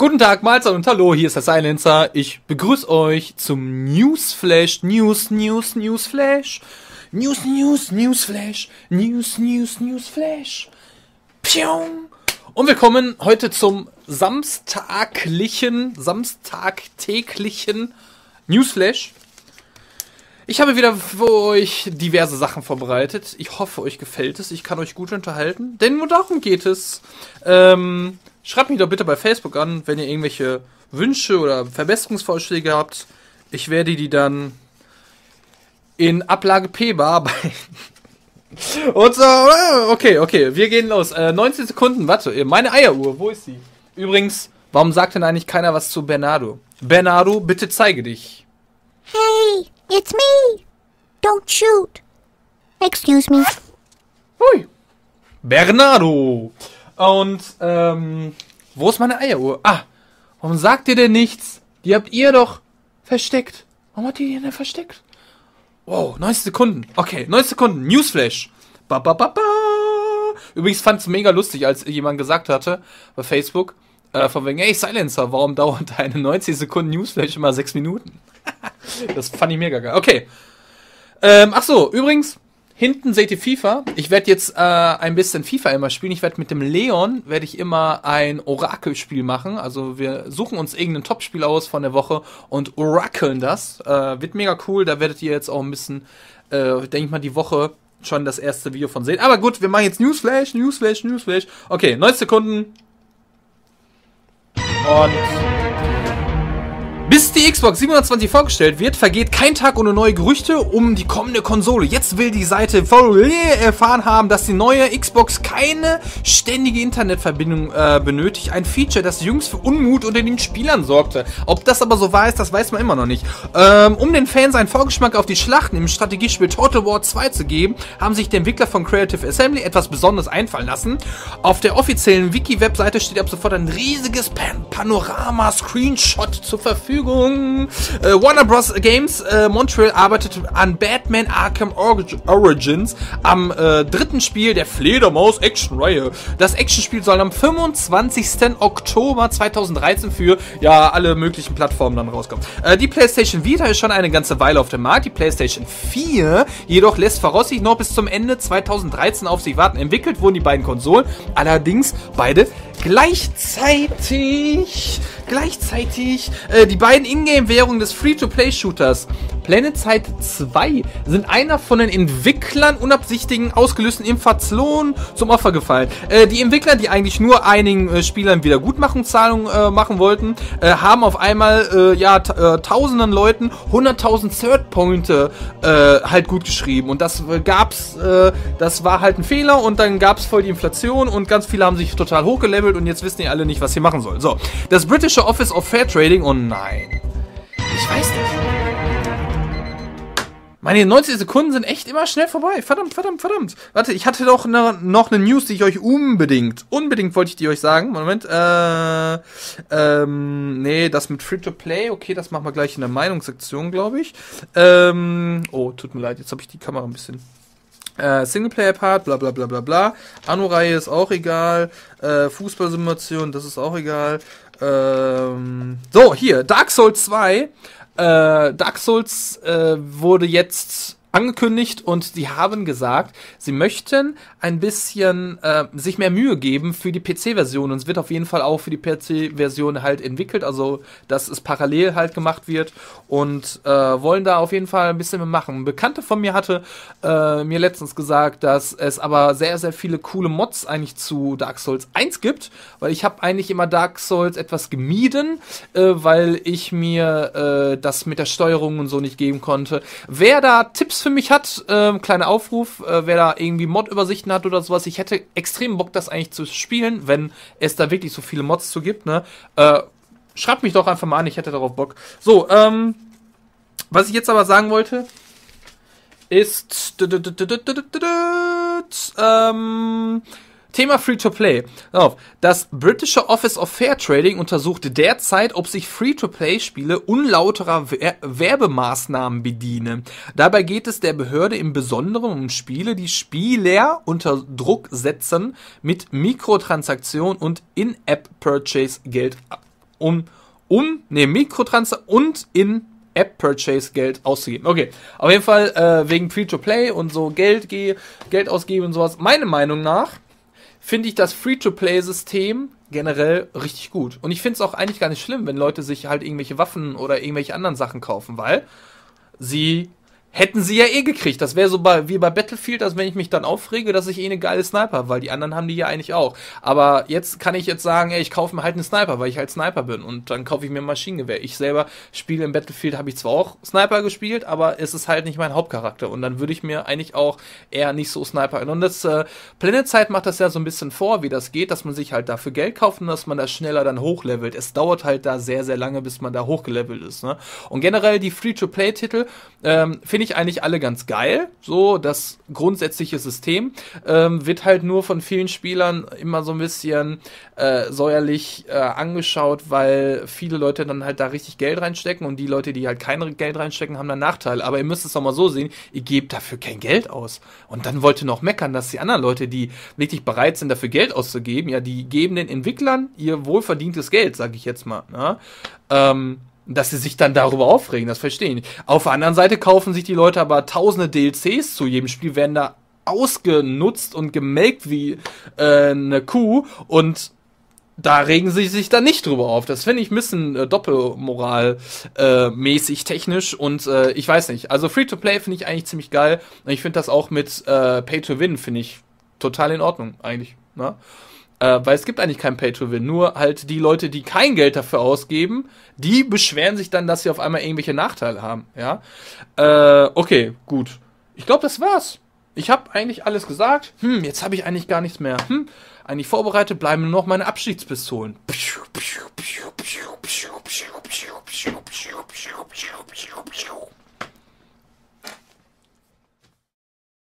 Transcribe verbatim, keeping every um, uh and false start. Guten Tag, Mahlzeit und hallo, hier ist der Silencer. Ich begrüße euch zum Newsflash, News, News, Newsflash, News, News, Newsflash, News, News, Newsflash. Piong. Und wir kommen heute zum samstaglichen, samstagtäglichen Newsflash. Ich habe wieder für euch diverse Sachen vorbereitet. Ich hoffe, euch gefällt es. Ich kann euch gut unterhalten, denn nur darum geht es. Ähm... Schreibt mich doch bitte bei Facebook an, wenn ihr irgendwelche Wünsche oder Verbesserungsvorschläge habt. Ich werde die dann in Ablage P bearbeiten. Und so, okay, okay, wir gehen los. Äh, neunzehn Sekunden, warte, meine Eieruhr, wo ist sie? Übrigens, warum sagt denn eigentlich keiner was zu Bernardo? Bernardo, bitte zeige dich. Hey, it's me. Don't shoot. Excuse me. Hui. Bernardo. Und, ähm, wo ist meine Eieruhr? Ah, warum sagt ihr denn nichts? Die habt ihr doch versteckt. Warum habt ihr die denn versteckt? Wow, neunzehn Sekunden. Okay, neunzehn Sekunden. Newsflash. Ba, ba, ba, ba. Übrigens fand es mega lustig, als jemand gesagt hatte bei Facebook, äh, von wegen, ey, Silencer, warum dauert deine neunzig Sekunden Newsflash immer sechs Minuten? Das fand ich mega geil. Okay. Ähm, ach so, übrigens... Hinten seht ihr FIFA. Ich werde jetzt äh, ein bisschen FIFA immer spielen. Ich werde mit dem Leon werde ich immer ein Orakelspiel machen. Also wir suchen uns irgendein Topspiel aus von der Woche und orakeln das. Äh, wird mega cool. Da werdet ihr jetzt auch ein bisschen, äh, denke ich mal, die Woche schon das erste Video von sehen. Aber gut, wir machen jetzt Newsflash, Newsflash, Newsflash. Okay, neun Sekunden. Und... Bis die Xbox siebenhundertzwanzig vorgestellt wird, vergeht kein Tag ohne neue Gerüchte um die kommende Konsole. Jetzt will die Seite erfahren haben, dass die neue Xbox keine ständige Internetverbindung äh, benötigt. Ein Feature, das jüngst für Unmut unter den Spielern sorgte. Ob das aber so wahr ist, das weiß man immer noch nicht. Ähm, um den Fans einen Vorgeschmack auf die Schlachten im Strategiespiel Total War zwei zu geben, haben sich die Entwickler von Creative Assembly etwas Besonderes einfallen lassen. Auf der offiziellen Wiki-Webseite steht ab sofort ein riesiges Panorama-Screenshot zur Verfügung. Äh, Warner Bros. Games äh, Montreal arbeitet an Batman Arkham Origins am äh, dritten Spiel der Fledermaus-Action-Reihe. Das Actionspiel soll am fünfundzwanzigsten Oktober zweitausenddreizehn für ja alle möglichen Plattformen dann rauskommen. Äh, die PlayStation Vita ist schon eine ganze Weile auf dem Markt, die PlayStation vier jedoch lässt voraussichtlich noch bis zum Ende zweitausenddreizehn auf sich warten. Entwickelt wurden die beiden Konsolen, allerdings beide gleichzeitig. Gleichzeitig äh, die beiden Ingame-Währungen des Free-to-Play-Shooters PlanetSide zwei sind einer von den Entwicklern unabsichtigen ausgelösten Inflation zum Opfer gefallen. Äh, die Entwickler, die eigentlich nur einigen äh, Spielern Wiedergutmachungszahlungen äh, machen wollten, äh, haben auf einmal äh, ja äh, tausenden Leuten hunderttausend Third-Punkte äh, halt gut geschrieben. Und das äh, gab's, äh, das war halt ein Fehler und dann gab's voll die Inflation und ganz viele haben sich total hochgelevelt und jetzt wissen die alle nicht, was sie machen sollen. So, das britische Office of Fair Trading, oh nein. Ich weiß nicht. Meine neunzig Sekunden sind echt immer schnell vorbei. Verdammt, verdammt, verdammt. Warte, ich hatte doch ne, noch eine News, die ich euch unbedingt, unbedingt wollte ich die euch sagen. Moment, äh, ähm, nee, das mit Free-to-Play, okay, das machen wir gleich in der Meinungssektion, glaube ich. Ähm, oh, tut mir leid, jetzt habe ich die Kamera ein bisschen... Äh, Singleplayer-Part, bla bla bla bla bla. Anno-Reihe ist auch egal. Äh, Fußballsimulation, das ist auch egal. Ähm, so, hier, Dark Souls zwei. Äh, Dark Souls äh, wurde jetzt angekündigt und die haben gesagt, sie möchten ein bisschen äh, sich mehr Mühe geben für die P C-Version. Und es wird auf jeden Fall auch für die P C-Version halt entwickelt, also dass es parallel halt gemacht wird und äh, wollen da auf jeden Fall ein bisschen mehr machen. Ein Bekannter von mir hatte äh, mir letztens gesagt, dass es aber sehr, sehr viele coole Mods eigentlich zu Dark Souls eins gibt, weil ich habe eigentlich immer Dark Souls etwas gemieden, äh, weil ich mir äh, das mit der Steuerung und so nicht geben konnte. Wer da Tipps für mich hat, äh, kleiner Aufruf, äh, wer da irgendwie Mod-Übersichten hat oder sowas, ich hätte extrem Bock, das eigentlich zu spielen, wenn es da wirklich so viele Mods zu gibt, ne, äh, schreibt mich doch einfach mal an, ich hätte darauf Bock. So, ähm, was ich jetzt aber sagen wollte, ist, ähm, Thema Free-to-Play. Das britische Office of Fair Trading untersucht derzeit, ob sich Free-to-Play-Spiele unlauterer Wer Werbemaßnahmen bedienen. Dabei geht es der Behörde im Besonderen um Spiele, die Spieler unter Druck setzen, mit Mikrotransaktionen und In-App-Purchase Geld um, um ne, Mikrotrans und in App-Purchase-Geld auszugeben. Okay, auf jeden Fall äh, wegen Free-to-Play und so Geld, Geld ausgeben und sowas. Meiner Meinung nach finde ich das Free-to-Play-System generell richtig gut. Und ich finde es auch eigentlich gar nicht schlimm, wenn Leute sich halt irgendwelche Waffen oder irgendwelche anderen Sachen kaufen, weil sie hätten sie ja eh gekriegt. Das wäre so bei, wie bei Battlefield, als wenn ich mich dann aufrege, dass ich eh eine geile Sniper habe, weil die anderen haben die ja eigentlich auch. Aber jetzt kann ich jetzt sagen, ey, ich kaufe mir halt einen Sniper, weil ich halt Sniper bin und dann kaufe ich mir ein Maschinengewehr. Ich selber spiele im Battlefield, habe ich zwar auch Sniper gespielt, aber es ist halt nicht mein Hauptcharakter und dann würde ich mir eigentlich auch eher nicht so Sniper. Und das äh, PlanetSide macht das ja so ein bisschen vor, wie das geht, dass man sich halt dafür Geld kauft und dass man das schneller dann hochlevelt. Es dauert halt da sehr, sehr lange, bis man da hochgelevelt ist. Ne? Und generell die Free-to-Play-Titel ähm, finde ich eigentlich alle ganz geil, so das grundsätzliche System, ähm, wird halt nur von vielen Spielern immer so ein bisschen äh, säuerlich äh, angeschaut, weil viele Leute dann halt da richtig Geld reinstecken und die Leute, die halt kein Geld reinstecken, haben dann Nachteile, aber ihr müsst es doch mal so sehen, ihr gebt dafür kein Geld aus und dann wollt ihr noch meckern, dass die anderen Leute, die wirklich bereit sind, dafür Geld auszugeben, ja, die geben den Entwicklern ihr wohlverdientes Geld, sag ich jetzt mal, ne? ähm, Dass sie sich dann darüber aufregen, das verstehe ich nicht. Auf der anderen Seite kaufen sich die Leute aber tausende D L Cs zu jedem Spiel, werden da ausgenutzt und gemelkt wie äh, eine Kuh und da regen sie sich dann nicht drüber auf. Das finde ich ein bisschen äh, doppelmoral äh, mäßig technisch und äh, ich weiß nicht. Also Free-to-Play finde ich eigentlich ziemlich geil und ich finde das auch mit äh, Pay-to-Win finde ich total in Ordnung eigentlich, ne? Äh, weil es gibt eigentlich kein Pay-to-Win, nur halt die Leute, die kein Geld dafür ausgeben, die beschweren sich dann, dass sie auf einmal irgendwelche Nachteile haben, ja. Äh, okay, gut. Ich glaube, das war's. Ich habe eigentlich alles gesagt. Hm, jetzt habe ich eigentlich gar nichts mehr. Hm, eigentlich vorbereitet bleiben nur noch meine Abschiedspistolen.